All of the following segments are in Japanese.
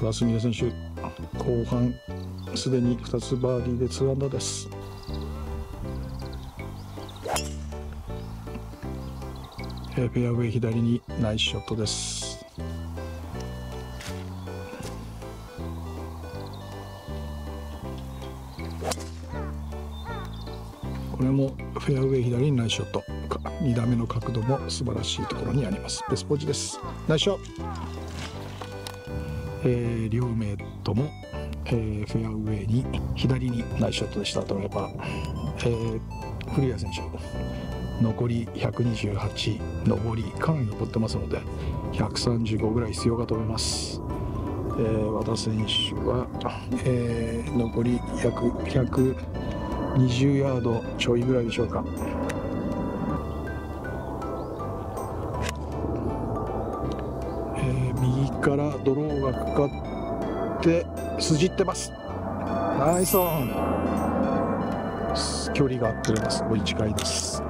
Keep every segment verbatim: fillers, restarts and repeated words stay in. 霞根選手、後半すでにふたつバーディーでツーアンダーです。フェアウェイ左にナイスショットです。これもフェアウェイ左にナイスショット、にだめの角度も素晴らしいところにあります。ベストポジです。ナイスショット、えー、両名とも、えー、フェアウェイに左にナイスショットでした。ドライバー、えー、古谷選手残りひゃくにじゅうはち、上りかなり残ってますのでひゃくさんじゅうごぐらい必要かと思います。えー、和田選手は、えー、残り約ひゃくにじゅうヤードちょいぐらいでしょうか。えー、右からドローがかかって筋ってます。ナイスオン、距離が合ってるのがすごい近いです。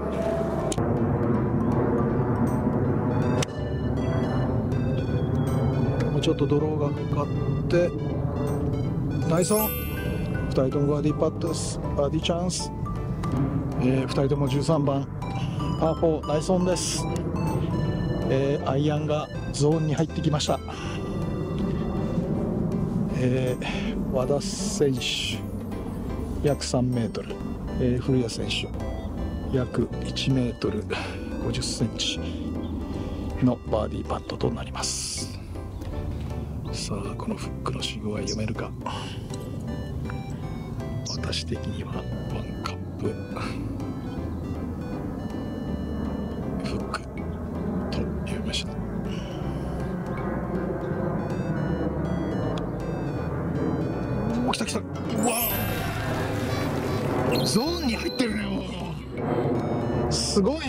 ちょっとドローがかかってナイスオン、ふたりともバーディーパットです。バーディーチャンス、えー、ふたりともじゅうさんばんパーフォーナイスオンです。えー、アイアンがゾーンに入ってきました。えー、和田選手約さんメートル、えー、古谷選手約いちメートルごじゅっセンチのバーディーパットとなります。さあ、このフックの信号は読めるか。私的にはワンカップフックと読みました。お、来た来た、うわ、ゾーンに入ってるね。もうすごいね。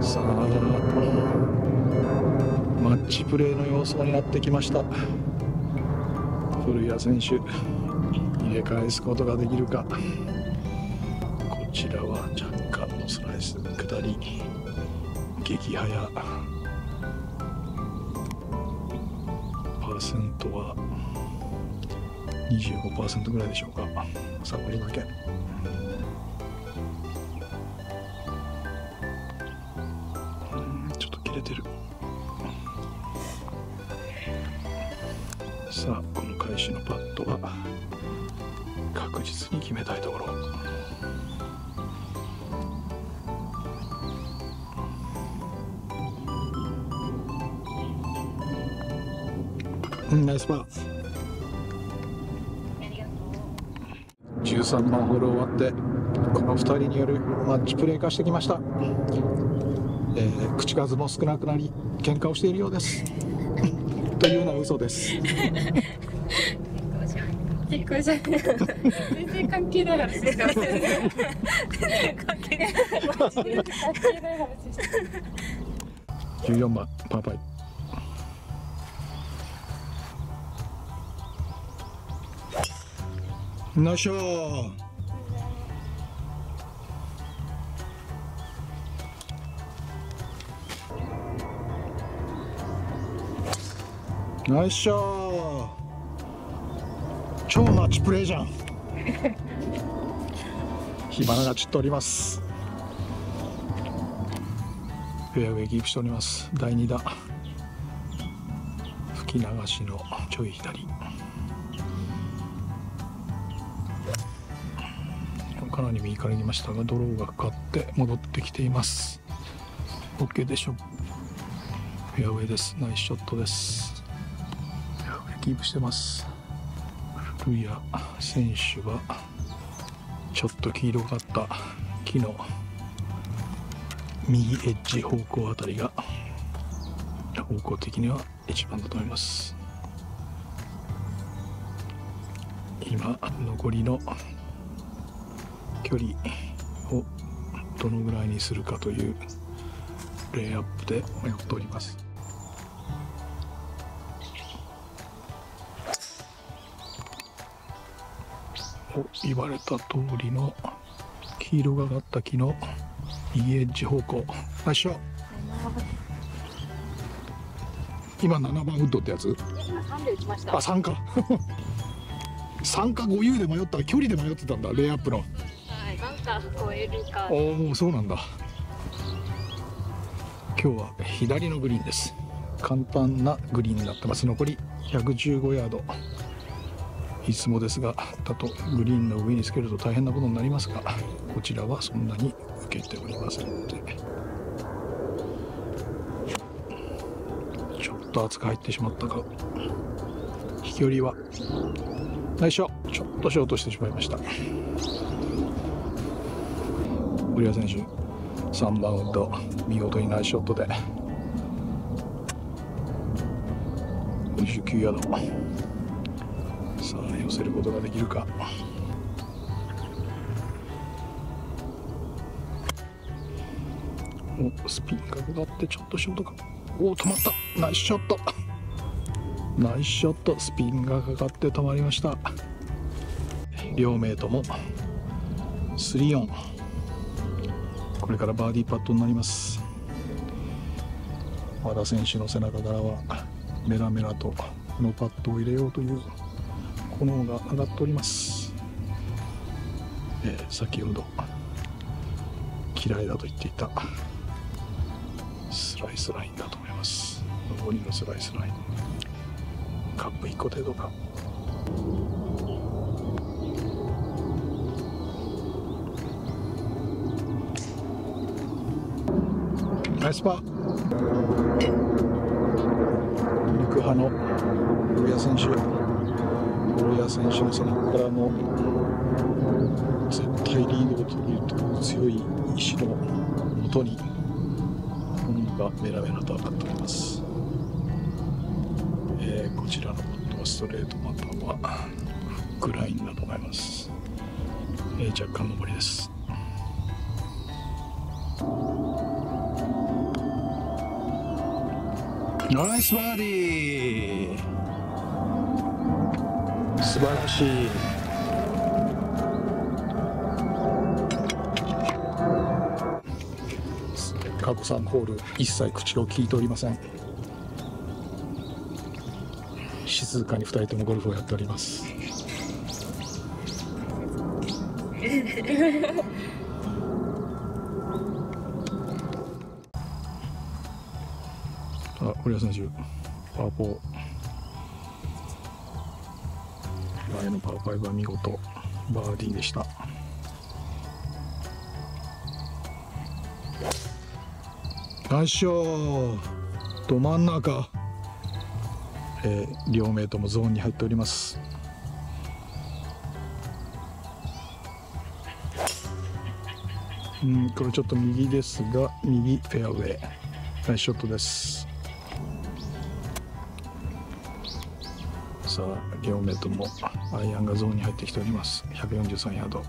さあ、マッチプレーの様相になってきました。古谷選手、入れ返すことができるか。こちらは若干のスライス下り、激速、パーセントは にじゅうごパーセント ぐらいでしょうか。サプリだけてる。さあ、この返しのパットは確実に決めたいところ。ナイスパー。じゅうさんばんホール終わってこのふたりによるマッチプレー化してきました。えー、口数も少なくなり喧嘩をしているようですというのは嘘です。結構じゃん全然関係ない話してますよね。関係ない関係ない話してます。じゅうよんばんパーパイ、ナイスショット。ナイスショー、超マッチプレーじゃん。火花が散っております。フェアウェイキープしております。だいにだ、吹き流しのちょい左、かなり右から行きましたがドローがかかって戻ってきています。 OK でしょう。フェアウェイです。ナイスショットです。キープしてます。古谷選手はちょっと黄色かった木の右エッジ方向あたりが方向的には一番だと思います。今残りの距離をどのぐらいにするかというレイアップでやっております。言われた通りの黄色がかった木の右エッジ方向。ナイスショット。今ななばんウッドってやつ。今さんで打ちました。あ、さんか。さんかごゆうで迷った、距離で迷ってたんだ、レイアップの。はい、バンカー越えるか。おお、そうなんだ。今日は左のグリーンです。簡単なグリーンになってます。残りひゃくじゅうごヤード。いつもですが、だとグリーンの上につけると大変なことになりますが、こちらはそんなに受けておりませんので。ちょっと厚く入ってしまったか。飛距離は内緒、ちょっとショートしてしまいました。堀川選手さんばんウッド、見事にナイスショットでにじゅうきゅうヤード。さあ寄せることができるか。お、スピン角があってちょっとショートか。おお、止まった。ナイスショット、ナイスショット。スピンがかかって止まりました。両名ともスリーオン。これからバーディーパットになります。和田選手の背中からはメラメラとこのパットを入れようという炎が上がっております。えー、先ほど嫌いだと言っていたスライスラインだと思います。上りのスライスライン、カップいっこ程度か。ナイスパー。陸派の古谷選手、古谷選手の背中からも絶対リードを取るという強い意志のもとに本人がメラメラと上がっております。えー、こちらのパットはストレート、またはフックラインだと思います。えー、若干上りです。ナイスバーディー、素晴らしい。過去さんホール一切口を聞いておりません。静かにふたりともゴルフをやっております。あ、堀川選手、パーよん、前のパーごは見事バーディーでした。ナイスショット、ど真ん中。えー、両名ともゾーンに入っております。うん、これちょっと右ですが、右フェアウェイ、ナイスショットです。さあ両名ともアイアンがゾーンに入ってきております。ひゃくよんじゅうさんヤード。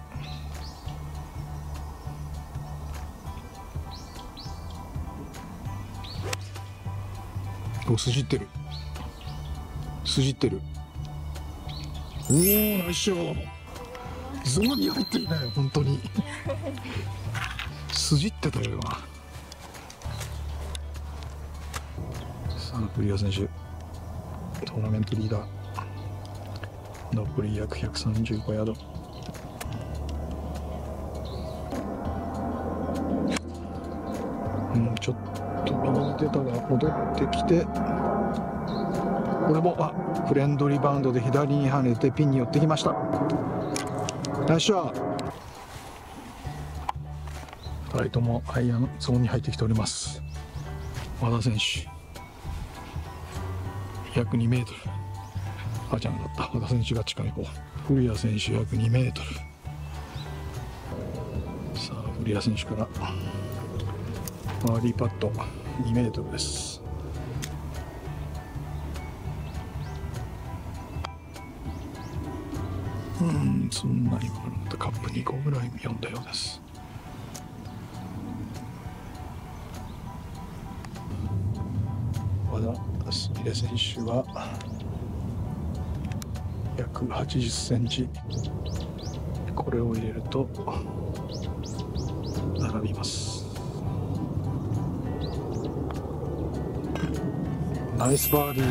お、筋ってる、筋ってる。おお、ナイスショー、ゾーンに入っていないよ、本当に。筋ってたよ今。さあ古谷選手、トーナメントリーダー、残り約ひゃくさんじゅうごヤード。うん、ちょっと戻ってたが、戻ってきて、これもあフレンドリーバウンドで左に跳ねてピンに寄ってきました。ナイスショット。ふたりともアイアンゾーンに入ってきております。和田選手約にメートル、あちゃんだった和田選手が近い方、古谷選手約にメートル。さあ古谷選手からバーディーパットにメートルです。うん、そんなにもある、カップにこぐらい読んだようです。和田すみれ選手は約はちじゅっセンチ、これを入れると並びます。ナイスバーディ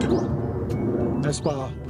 ー。ナイスパー。